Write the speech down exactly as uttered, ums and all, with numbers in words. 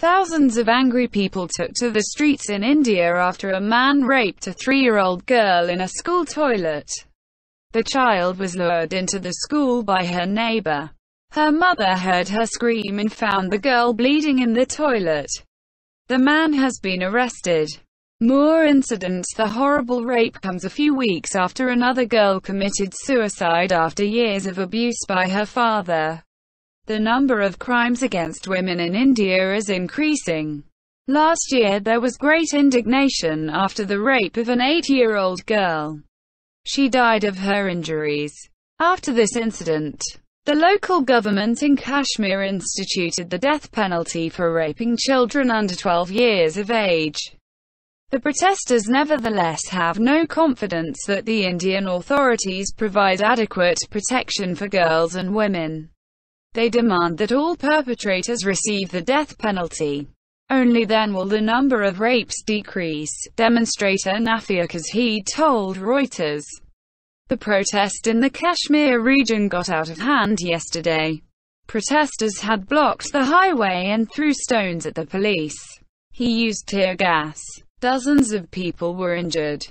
Thousands of angry people took to the streets in India after a man raped a three-year-old girl in a school toilet. The child was lured into the school by her neighbor. Her mother heard her scream and found the girl bleeding in the toilet. The man has been arrested. More incidents. The horrible rape comes a few weeks after another girl committed suicide after years of abuse by her father. The number of crimes against women in India is increasing. Last year there was great indignation after the rape of an eight-year-old girl. She died of her injuries. After this incident, the local government in Kashmir instituted the death penalty for raping children under twelve years of age. The protesters nevertheless have no confidence that the Indian authorities provide adequate protection for girls and women. They demand that all perpetrators receive the death penalty. Only then will the number of rapes decrease, demonstrator Nafia Khursheed told Reuters. The protest in the Kashmir region got out of hand yesterday. Protesters had blocked the highway and threw stones at the police. He used tear gas. Dozens of people were injured.